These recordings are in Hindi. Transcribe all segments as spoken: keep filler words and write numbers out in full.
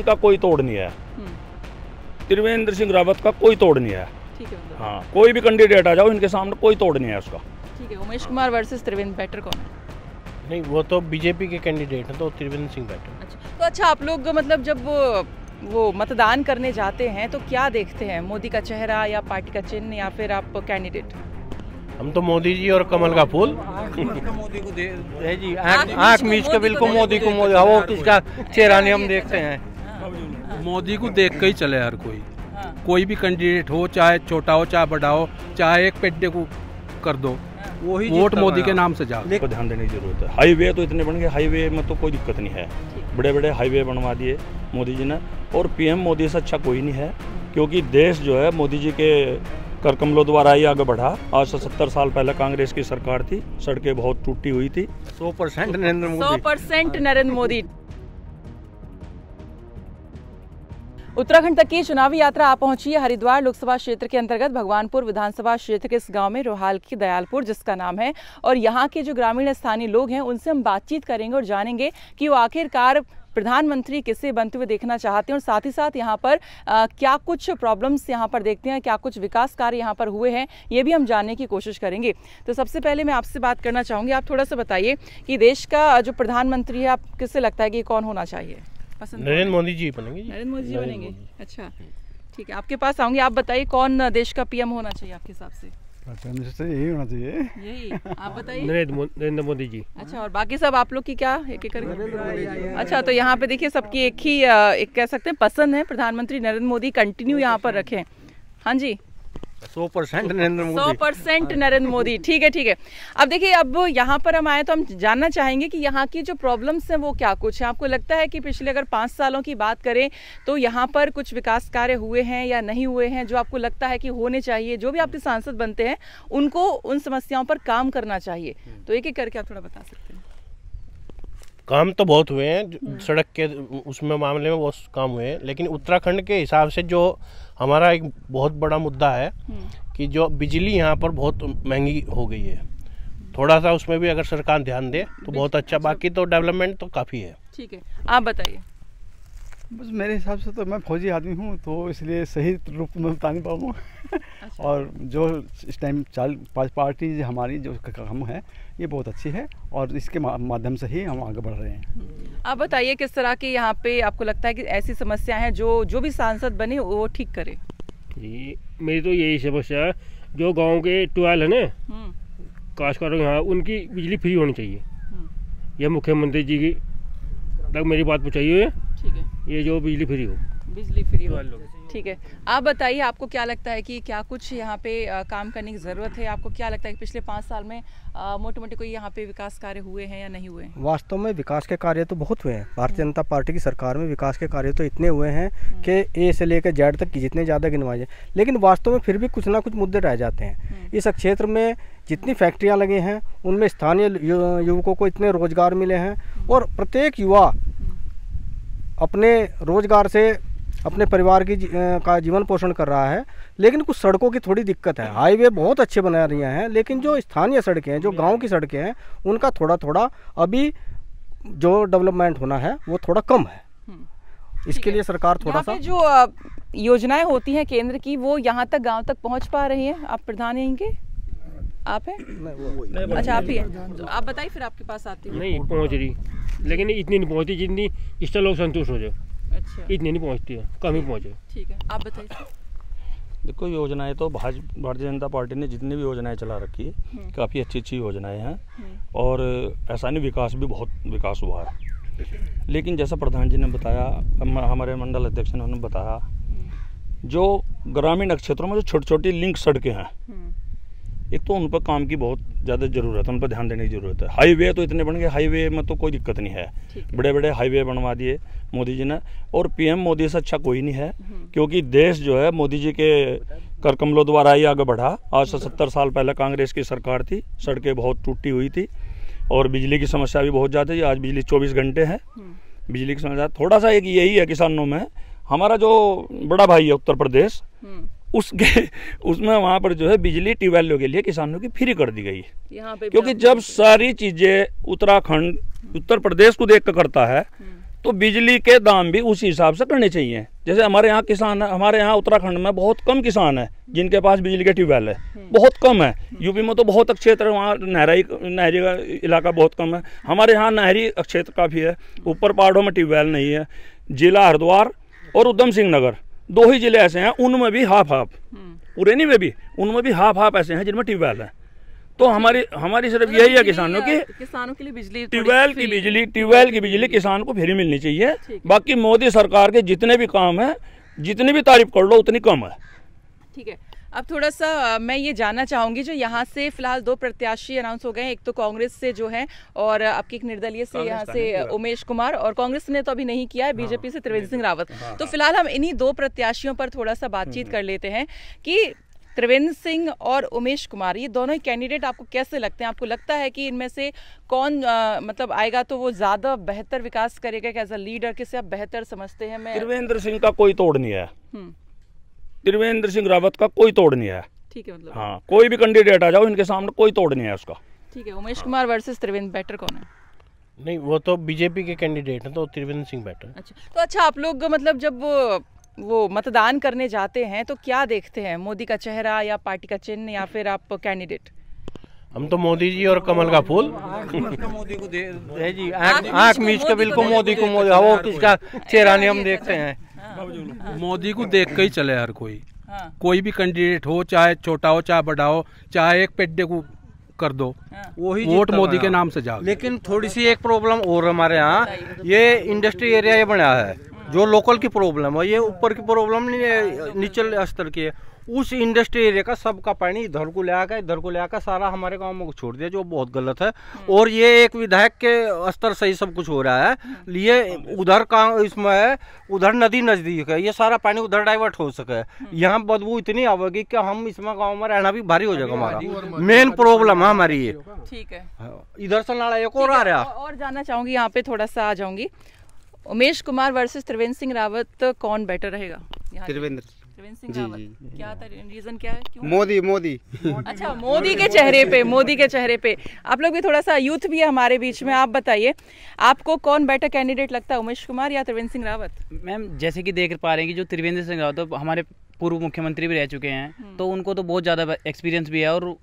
का कोई तोड़ नहीं है, त्रिवेंद्र सिंह रावत का कोई तोड़ नहीं है। ठीक है, हाँ, कोई भी कैंडिडेट आ जाओ इनके सामने कोई तोड़ नहीं है उसका। ठीक है, उमेश कुमार वर्सेस त्रिवेंद्र, बेटर कौन है? नहीं, वो तो बीजेपी के कैंडिडेट हैं, तो त्रिवेंद्र सिंह बेटर। अच्छा, तो अच्छा आप लोग मतलब जब वो मतदान करने जाते हैं तो क्या देखते हैं, मोदी का चेहरा या पार्टी का चिन्ह या फिर आप कैंडिडेट? हम तो मोदी जी और कमल का फूल, मोदी को दे जी, आँख मीच के बिल्कुल मोदी को, मोदी वो उसका चेहरा नहीं हम देखते हैं। मोदी को देख के ही चले हर कोई, कोई भी कैंडिडेट हो, चाहे छोटा हो चाहे बड़ा हो, चाहे एक पेड्डे को कर दो, वही वोट मोदी के नाम से जाओ। को ध्यान देने की जरूरत है। हाईवे तो इतने बन गए, हाईवे में तो कोई दिक्कत नहीं है, बड़े बड़े हाईवे बनवा दिए मोदी जी ने, और पीएम मोदी से अच्छा कोई नहीं है, क्योंकि देश जो है मोदी जी के कर कमलों द्वारा ही आगे बढ़ा। आज से सत्तर साल पहले कांग्रेस की सरकार थी, सड़कें बहुत टूटी हुई थी। सौ परसेंट नरेंद्र मोदी, सौ परसेंट नरेंद्र मोदी। उत्तराखंड तक की चुनावी यात्रा आ पहुंची है हरिद्वार लोकसभा क्षेत्र के अंतर्गत भगवानपुर विधानसभा क्षेत्र के इस गांव में, रोहाल की दयालपुर जिसका नाम है, और यहाँ के जो ग्रामीण स्थानीय लोग हैं उनसे हम बातचीत करेंगे और जानेंगे कि वो आखिरकार प्रधानमंत्री किसे बनते हुए देखना चाहते हैं, और साथ ही साथ यहाँ पर आ, क्या कुछ प्रॉब्लम्स यहाँ पर देखते हैं, क्या कुछ विकास कार्य यहाँ पर हुए हैं, ये भी हम जानने की कोशिश करेंगे। तो सबसे पहले मैं आपसे बात करना चाहूँगी, आप थोड़ा सा बताइए कि देश का जो प्रधानमंत्री है, आप किससे लगता है कि कौन होना चाहिए? नरेंद्र मोदी जी बनेंगे। नरेंद्र मोदी जी बनेंगे, अच्छा ठीक है, आपके पास आऊँगी। आप बताइए कौन देश का पीएम होना चाहिए आपके हिसाब से? यही होना चाहिए, यही आप बताइए। नरेंद्र मोदी जी। अच्छा, और बाकी सब आप लोग की क्या एक एक करके? अच्छा, तो यहाँ पे देखिए सबकी एक ही एक कह सकते हैं पसंद है, प्रधानमंत्री नरेंद्र मोदी कंटिन्यू यहाँ पर रखें। हाँ जी, सौ परसेंट नरेंद्र मोदी, सौ परसेंट नरेंद्र मोदी। ठीक है, ठीक है। अब देखिए, अब यहाँ पर हम आए तो हम जानना चाहेंगे कि यहाँ की जो प्रॉब्लम्स हैं वो क्या कुछ है। आपको लगता है कि पिछले अगर पाँच सालों की बात करें तो यहाँ पर कुछ विकास कार्य हुए हैं या नहीं हुए हैं, जो आपको लगता है कि होने चाहिए, जो भी आपके सांसद बनते हैं उनको उन समस्याओं पर काम करना चाहिए, तो एक एक करके आप थोड़ा बता सकते हैं? काम तो बहुत हुए हैं, सड़क के उसमें मामले में बहुत काम हुए हैं, लेकिन उत्तराखंड के हिसाब से जो हमारा एक बहुत बड़ा मुद्दा है कि जो बिजली यहाँ पर बहुत महंगी हो गई है, थोड़ा सा उसमें भी अगर सरकार ध्यान दे तो बहुत अच्छा, बाकी तो डेवलपमेंट तो काफ़ी है। ठीक है, आप बताइए। बस मेरे हिसाब से तो मैं फौजी आदमी हूँ, तो इसलिए सही रूप में बता नहीं पाऊँगा। और जो इस टाइम चाल पार्टी हमारी जो काम है ये बहुत अच्छी है, और इसके माध्यम से ही हम आगे बढ़ रहे हैं। आप बताइए किस तरह की यहाँ पे आपको लगता है कि ऐसी समस्या है जो जो भी सांसद बने वो ठीक करे? ये मेरी तो यही समस्या है, जो गाँव के ट्वेल्व है ना काश्तकारों यहाँ, उनकी बिजली फ्री होनी चाहिए, यह मुख्यमंत्री जी की तक मेरी बात पहुँचाइए, ये जो बिजली फ्री हो, बिजली फ्री हो। ठीक है, आप बताइए आपको क्या लगता है कि क्या कुछ यहाँ पे आ, काम करने की ज़रूरत है? आपको क्या लगता है कि पिछले पाँच साल में मोटे मोटे कोई यहाँ पे विकास कार्य हुए हैं या नहीं हुए हैं? वास्तव में विकास के कार्य तो बहुत हुए हैं, भारतीय जनता पार्टी की सरकार में विकास के कार्य तो इतने हुए हैं कि ए से लेकर जेड तक जितने ज़्यादा गिनवाए जाए, लेकिन वास्तव में फिर भी कुछ ना कुछ मुद्दे रह जाते हैं। इस क्षेत्र में जितनी फैक्ट्रियाँ लगी हैं उनमें स्थानीय युवकों को इतने रोजगार मिले हैं, और प्रत्येक युवा अपने रोजगार से अपने परिवार की जी, का जीवन पोषण कर रहा है, लेकिन कुछ सड़कों की थोड़ी दिक्कत है। हाईवे बहुत अच्छे बना रही हैं, लेकिन जो स्थानीय सड़कें हैं, जो गांव की सड़कें हैं, उनका थोड़ा थोड़ा अभी जो डेवलपमेंट होना है वो थोड़ा कम है। इसके लिए सरकार थोड़ा सा जो योजनाएं होती हैं केंद्र की वो यहाँ तक गाँव तक पहुँच पा रही हैं? आप प्रधान यहीं के आप हैं? नहीं, अच्छा आप ही हैं, तो आप बताइए फिर आपके पास आती है। नहीं पहुँच रही, लेकिन इतनी नहीं पहुँचती जितनी इससे लोग संतुष्ट हो जाए। अच्छा, इतनी नहीं पहुँचती है, कम ही पहुँचे। ठीक है, आप बताइए। देखो, योजनाएं तो भारतीय जनता पार्टी ने जितनी भी योजनाएं चला रखी है काफ़ी अच्छी अच्छी योजनाएँ हैं, और ऐसा नहीं विकास भी बहुत विकास हुआ है, लेकिन जैसा प्रधान जी ने बताया, हमारे मंडल अध्यक्ष ने उन्होंने बताया, जो ग्रामीण क्षेत्रों में जो छोटी छोटी लिंक सड़कें हैं, एक तो उन पर काम की बहुत ज़्यादा ज़रूरत है, उन पर ध्यान देने की ज़रूरत है। हाईवे तो इतने बन गए, हाईवे में तो कोई दिक्कत नहीं है, बड़े बड़े हाईवे बनवा दिए मोदी जी ने, और पीएम मोदी से अच्छा कोई नहीं है, क्योंकि देश जो है मोदी जी के कर कमलों द्वारा ही आगे बढ़ा। आज से सत्तर साल पहले कांग्रेस की सरकार थी, सड़कें बहुत टूटी हुई थी, और बिजली की समस्या भी बहुत ज़्यादा थी। आज बिजली चौबीस घंटे है, बिजली की समस्या थोड़ा सा एक यही है किसानों में। हमारा जो बड़ा भाई है उत्तर प्रदेश, उसके उसमें वहाँ पर जो है बिजली ट्यूबवेलों के लिए किसानों की फ्री कर दी गई है, यहाँ पे, क्योंकि जब सारी चीज़ें उत्तराखंड उत्तर प्रदेश को देख कर करता है तो बिजली के दाम भी उसी हिसाब से करने चाहिए। जैसे हमारे यहाँ किसान है, हमारे यहाँ उत्तराखंड में बहुत कम किसान है जिनके पास बिजली के ट्यूबवेल है, बहुत कम है। यूपी में तो बहुत क्षेत्र है, वहाँ नहराई नहरी का इलाका बहुत कम है। हमारे यहाँ नहरी क्षेत्र काफ़ी है, ऊपर पहाड़ों में ट्यूबवेल नहीं है। जिला हरिद्वार और उधम सिंह नगर दो ही जिले ऐसे हैं, उनमें भी हाफ हाफ, पुरानी में भी उनमें भी हाफ हाफ ऐसे हैं जिनमें ट्यूबवेल है। तो हमारी हमारी सिर्फ यही है किसानों की किसानों के लिए बिजली, ट्यूबवेल की बिजली ट्यूबवेल की बिजली किसान को फ्री मिलनी चाहिए। बाकी मोदी सरकार के जितने भी काम है, जितनी भी तारीफ कर लो उतनी कम है। ठीक है, अब थोड़ा सा मैं ये जानना चाहूँगी, जो यहाँ से फिलहाल दो प्रत्याशी अनाउंस हो गए हैं, एक तो कांग्रेस से जो है और आपकी एक निर्दलीय से यहाँ से उमेश कुमार, और कांग्रेस ने तो अभी नहीं किया है, बीजेपी से त्रिवेंद्र सिंह रावत। तो फिलहाल हम इन्हीं दो प्रत्याशियों पर थोड़ा सा बातचीत कर लेते हैं कि त्रिवेंद्र सिंह और उमेश कुमार, ये दोनों ही कैंडिडेट आपको कैसे लगते हैं? आपको लगता है कि इनमें से कौन आ, मतलब आएगा तो वो ज़्यादा बेहतर विकास करेगा कि एज अ लीडर किसे आप बेहतर समझते हैं? मैं त्रिवेंद्र सिंह का कोई तोड़ नहीं है, त्रिवेंद्र सिंह रावत का कोई तोड़ नहीं है। ठीक है, मतलब हाँ, कोई भी कैंडिडेट आ जाओ इनके सामने कोई तोड़ नहीं है उसका। ठीक है, उमेश हाँ। कुमार वर्सेस त्रिवेंद्र, बेटर कौन है? नहीं, वो तो बीजेपी के कैंडिडेट हैं, तो त्रिवेंद्र सिंह बेटर। अच्छा, तो अच्छा आप लोग मतलब जब वो मतदान करने जाते हैं तो क्या देखते हैं, मोदी का चेहरा या पार्टी का चिन्ह या फिर आप कैंडिडेट? हम तो मोदी जी और कमल का फूल, मोदी को दे जी, आँख मीच के बिल्कुल मोदी को, मोदी वो किसका चेहरा नहीं हम देखते हैं, मोदी को देख के ही चले हर कोई। कोई भी कैंडिडेट हो, चाहे छोटा हो चाहे बड़ा हो, चाहे एक पेड्डे को कर दो, वही वोट मोदी के नाम से जाओ। लेकिन थोड़ी सी एक प्रॉब्लम और हमारे यहाँ, ये इंडस्ट्री एरिया ये बना है जो लोकल की प्रॉब्लम है, ये ऊपर की प्रॉब्लम नहीं है, निचले स्तर की है। उस इंडस्ट्री एरिया का सबका पानी इधर को ले आकर इधर को ले आकर सारा हमारे गाँव में छोड़ दिया, जो बहुत गलत है। और ये एक विधायक के स्तर से ही सब कुछ हो रहा है। ये उधर का इसमें है, उधर नदी नजदीक है, ये सारा पानी उधर डाइवर्ट हो सके। यहाँ बदबू इतनी आवेगी कि हम इसमें गाँव में रहना भी भारी हो जाएगा हमारा, मेन प्रॉब्लम है हमारी ये। ठीक है, इधर से लड़ाई एक और आ रहा है। और जानना चाहूंगी, यहाँ पे थोड़ा सा आ जाऊंगी, उमेश कुमार वर्सेस त्रिवेंद्र सिंह रावत, कौन बेटर रहेगा? त्रिवेंद्र सिंह रावत। क्या रीजन क्या है? क्यों? मोदी मोदी अच्छा, मोदी के चेहरे पे, मोदी के चेहरे पे। आप लोग भी थोड़ा सा, यूथ भी है हमारे बीच में, आप बताइए आपको कौन बेटर कैंडिडेट लगता है, उमेश कुमार या त्रिवेंद्र सिंह रावत? मैम जैसे कि देख पा रहे हैं कि जो त्रिवेंद्र सिंह रावत तो हमारे पूर्व मुख्यमंत्री भी रह चुके हैं, तो उनको तो बहुत ज़्यादा एक्सपीरियंस भी है, और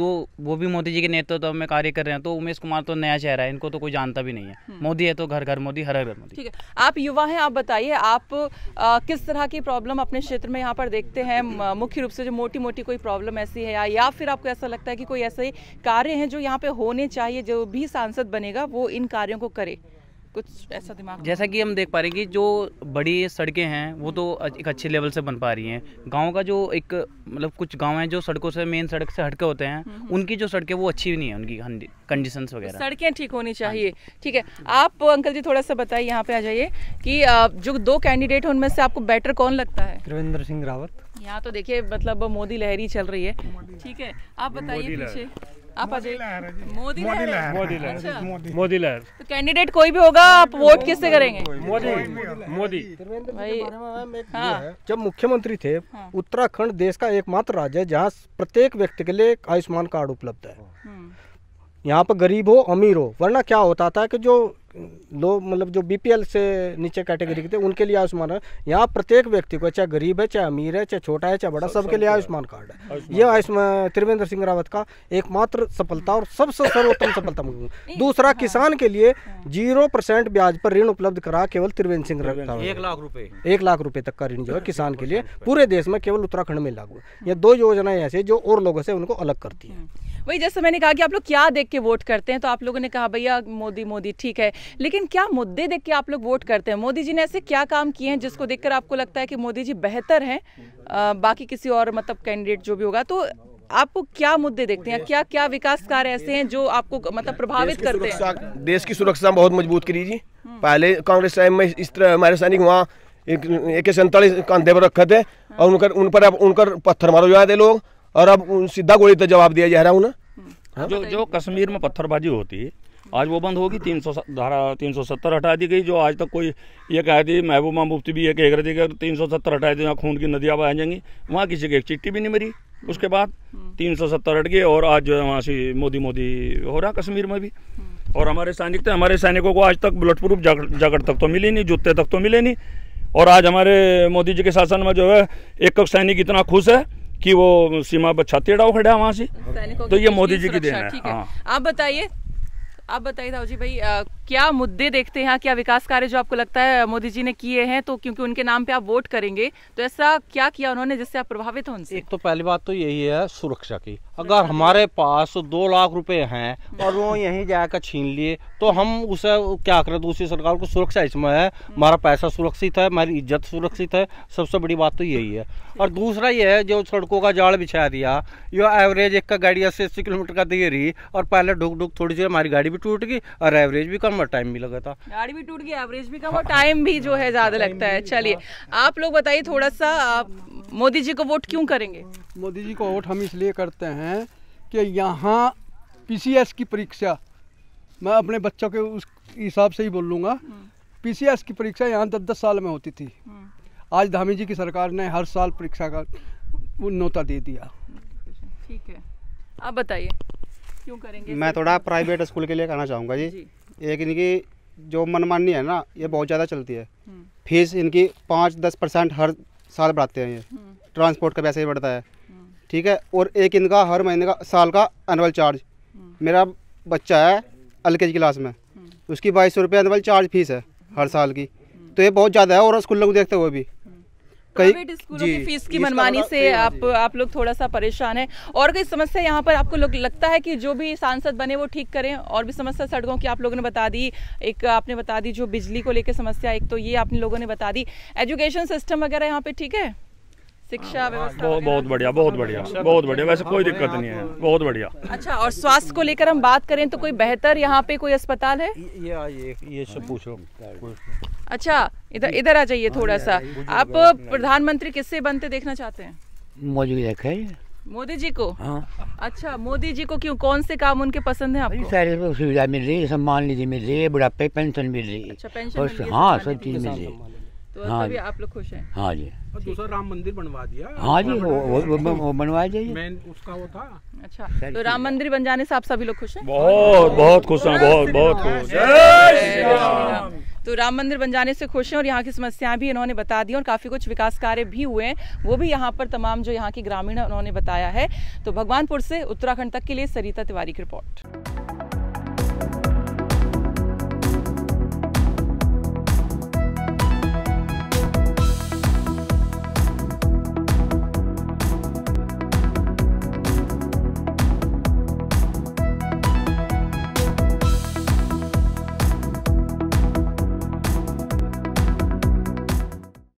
दो वो भी मोदी जी के नेतृत्व में कार्य कर रहे हैं। तो उमेश कुमार तो नया चेहरा है, इनको तो कोई जानता भी नहीं है। मोदी है तो घर घर मोदी, हर घर मोदी। ठीक है, आप युवा हैं, आप बताइए आप आ, किस तरह की प्रॉब्लम अपने क्षेत्र में यहाँ पर देखते हैं, मुख्य रूप से जो मोटी मोटी कोई प्रॉब्लम ऐसी है, या, या फिर आपको ऐसा लगता है कि कोई ऐसे कार्य हैं जो यहाँ पे होने चाहिए, जो भी सांसद बनेगा वो इन कार्यों को करे, कुछ ऐसा दिमाग? जैसा कि हम देख पा रहे हैं कि जो बड़ी सड़कें हैं वो तो एक अच्छे लेवल से बन पा रही हैं। गांव का जो एक मतलब कुछ गांव हैं जो सड़कों से, मेन सड़क से हटके होते हैं, उनकी जो सड़कें वो अच्छी नहीं है, उनकी कंडीशंस वगैरह, सड़कें ठीक होनी चाहिए। ठीक है, आप अंकल जी थोड़ा सा बताइए, यहाँ पे आ जाइए कि जो दो कैंडिडेट हैं उनमें से आपको बेटर कौन लगता है? त्रिवेंद्र सिंह रावत। यहाँ तो देखिए मतलब मोदी लहरी चल रही है। ठीक है, आप बताइए पीछे, आप आ जाइए। मोदी लहर, मोदी लहर, मोदी लहर। तो कैंडिडेट कोई भी होगा आप वोट किससे करेंगे? मोदी, मोदी भाई। हाँ, जब मुख्यमंत्री थे, उत्तराखंड देश का एकमात्र राज्य है जहाँ प्रत्येक व्यक्ति के लिए आयुष्मान कार्ड उपलब्ध है। यहाँ पर गरीब हो अमीर हो, वरना क्या होता था कि जो लोग मतलब जो बीपीएल से नीचे कैटेगरी के थे उनके लिए आयुष्मान है। यहाँ प्रत्येक व्यक्ति को, चाहे गरीब है चाहे अमीर है चाहे छोटा है चाहे बड़ा, सबके लिए आयुष्मान कार्ड है। ये आयुष्मान त्रिवेंद्र सिंह रावत का एकमात्र सफलता और सबसे सर्वोत्तम सफलता मानूंगा। दूसरा, किसान के लिए जीरो परसेंट ब्याज पर ऋण उपलब्ध करा केवल त्रिवेंद्र सिंह रावत। एक लाख रुपए एक लाख रुपए तक का ऋण जो है किसान के लिए पूरे देश में केवल उत्तराखंड में लागू है। ये दो योजनाएं ऐसी जो और लोगों से उनको अलग करती है। वही जैसे मैंने कहा कि आप लोग क्या देख के वोट करते हैं, तो आप लोगों ने कहा भैया मोदी मोदी, ठीक है, लेकिन क्या मुद्दे देख के आप लोग वोट करते हैं? मोदी जी ने ऐसे क्या काम किए हैं जिसको देखकर आपको लगता है कि मोदी जी बेहतर हैं बाकी किसी और मतलब कैंडिडेट जो भी होगा? तो आप क्या मुद्दे देखते हैं, क्या क्या विकास कार्य ऐसे हैं जो आपको मतलब प्रभावित करते हैं? देश की सुरक्षा बहुत मजबूत करी जी। पहले कांग्रेस टाइम में इस तरह हमारे सैनिक वहाँ एक सैंतालीस कंधे पर रखे थे और उनका उन पर उन पर पत्थर मारो जाते लोग, और अब सीधा गोली तो जवाब दिया जा रहा हूँ ना। जो जो कश्मीर में पत्थरबाजी होती है आज वो बंद होगी। तीन सौ धारा तीन सौ सत्तर हटा दी गई, जो आज तक कोई ये कह दी महबूबा मुफ्ती भी ये कह रही थी कि तीन सौ सत्तर हटाए थे जहाँ खून की नदियाँ बह जाएंगी, वहाँ किसी की एक चिट्ठी भी नहीं मरी। उसके बाद तीन सौ सत्तर हट गए और आज जो है वहाँ से मोदी मोदी हो रहा कश्मीर में भी। और हमारे सैनिक थे, हमारे सैनिकों को आज तक बुलेट प्रूफ जैकेट तक तो मिली नहीं, जूते तक तो मिले नहीं। और आज हमारे मोदी जी के शासन में जो है एक एक सैनिक इतना खुश है कि वो सीमा पर छाती अड़ाओ खड़ा है वहाँ से, तो ये मोदी जी की देन है। आप बताइए, आप बताइए दाऊ जी भाई, आ, क्या मुद्दे देखते हैं, क्या विकास कार्य जो आपको लगता है मोदी जी ने किए हैं, तो क्योंकि उनके नाम पे आप वोट करेंगे तो ऐसा क्या किया उन्होंने जिससे आप प्रभावित हो उनसे? एक तो पहली बात तो यही है सुरक्षा की। अगर हमारे पास दो लाख रुपए हैं और वो यहीं जाकर छीन लिए तो हम उसे क्या करें? दूसरी सरकार को सुरक्षा इसमें है, हमारा पैसा सुरक्षित है, हमारी इज्जत सुरक्षित है, सबसे बड़ी बात तो यही है। और दूसरा ये है जो सड़कों का जाल बिछा दिया, ये एवरेज एक का गाड़ी अस्सी अस्सी किलोमीटर का दे रही और पहले ढुक ढुक थोड़ी सी हमारी गाड़ी भी टूट गई और एवरेज भी कम और टाइम भी लगा था, गाड़ी भी टूट गई, एवरेज भी कम और टाइम भी जो है ज्यादा लगता है। चलिए आप लोग बताइए थोड़ा सा, मोदी जी को वोट क्यों करेंगे? मोदी जी को वोट हम इसलिए करते हैं कि यहाँ पीसीएस की परीक्षा, मैं अपने बच्चों के उस हिसाब से ही बोल लूँगा, पीसीएस की परीक्षा यहाँ दस दस साल में होती थी, आज धामी जी की सरकार ने हर साल परीक्षा का वो नोता दे दिया। ठीक है, आप बताइए क्यों करेंगे? मैं थोड़ा प्राइवेट स्कूल के लिए कहना चाहूँगा जी, जी। एक इनकी जो मनमानी है ना, ये बहुत ज़्यादा चलती है। फीस इनकी पाँच दस परसेंट हर साल बढ़ाते हैं, ये ट्रांसपोर्ट का पैसा ही बढ़ता है, ठीक है। और एक इनका हर महीने का साल का एनुअल चार्ज, मेरा बच्चा है एल के जी क्लास में, उसकी बाईस सौ रुपये एनुअल चार्ज फीस है हर साल की, तो ये बहुत ज़्यादा है। और स्कूलों को देखते हुए भी प्राइवेट स्कूलों की फीस की मनमानी से आप आप लोग थोड़ा सा परेशान हैं। और कोई समस्या यहाँ पर आपको लोग लगता है कि जो भी सांसद बने वो ठीक करें? और भी समस्या सड़कों की आप लोगों ने बता दी, एक आपने बता दी जो बिजली को लेकर समस्या, एक तो ये आपने लोगों ने बता दी। एजुकेशन सिस्टम वगैरह यहाँ पे ठीक है, शिक्षा व्यवस्था बहुत बढ़िया, बहुत बढ़िया, बहुत बढ़िया, वैसे कोई दिक्कत नहीं है, बहुत बढ़िया। अच्छा, और स्वास्थ्य को लेकर हम बात करें तो कोई बेहतर यहाँ पे कोई अस्पताल है? ये सब पूछो। अच्छा, इधर इधर आ जाइए थोड़ा सा, आप प्रधानमंत्री किससे बनते देखना चाहते हैं? मोदी जी देखा है, मोदी जी को। हाँ। अच्छा, मोदी जी को क्यों, कौन से काम उनके पसंद है आपको? सारी सुविधा मिल रही है, सम्मान निधि मिल रही है, बुढ़ापे पेंशन मिल रही है। अच्छा, पेंशन, हाँ, सब चीज मिल रही है, तो तभी आप लोग खुश हैं? हाँ जी। और दूसरा राम मंदिर बनवा दिया। हाँ जी, वो बनवाया जाइए, मैं उसका वो था। अच्छा, तो राम मंदिर बन जाने से आप सभी लोग खुश हैं? बहुत बहुत खुश हैं, बहुत बहुत खुश। तो राम मंदिर बन जाने से खुश हैं और यहाँ की समस्याएं भी इन्होंने बता दी और काफ़ी कुछ विकास कार्य भी हुए हैं, वो भी यहाँ पर तमाम जो यहाँ के ग्रामीण उन्होंने बताया है। तो भगवानपुर से उत्तराखंड तक के लिए सरिता तिवारी की रिपोर्ट।